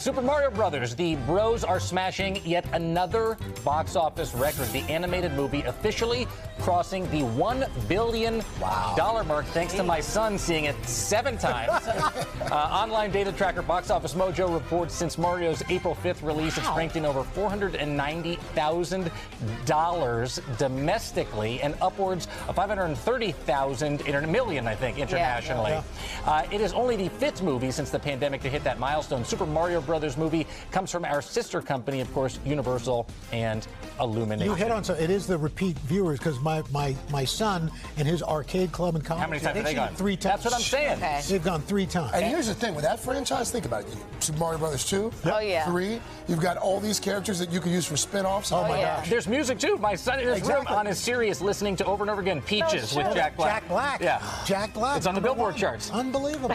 Super Mario Bros. The bros are smashing yet another box office record. The animated movie officially crossing the $1 billion mark, thanks to my son seeing it 7 times. Online data tracker Box Office Mojo reports since Mario's April 5th release, it's ranked in over $490,000 domestically and upwards of $530 million, I think, internationally. It is only the 5th movie since the pandemic to hit that milestone. Super Mario Brothers movie comes from our sister company, of course, Universal and Illumination. You hit on so it is the repeat viewers, because my son and his arcade club in college. How many times have they gone? 3 times. That's what I'm saying. Okay. They've gone 3 times. And here's the thing with that franchise. Think about it. Super Mario Brothers 2. Yep. Oh yeah. 3. You've got all these characters that you can use for spin-offs. Oh my gosh. There's music too. My son in his room on his Sirius listening to over and over again Peaches with Jack Black. Jack Black. Yeah. Jack Black. It's on the Billboard charts. Unbelievable.